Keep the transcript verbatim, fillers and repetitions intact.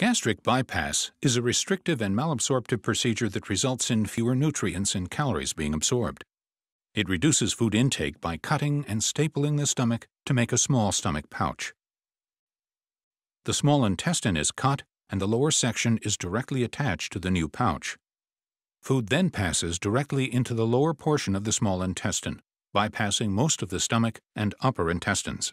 Gastric bypass is a restrictive and malabsorptive procedure that results in fewer nutrients and calories being absorbed. It reduces food intake by cutting and stapling the stomach to make a small stomach pouch. The small intestine is cut and the lower section is directly attached to the new pouch. Food then passes directly into the lower portion of the small intestine, bypassing most of the stomach and upper intestines.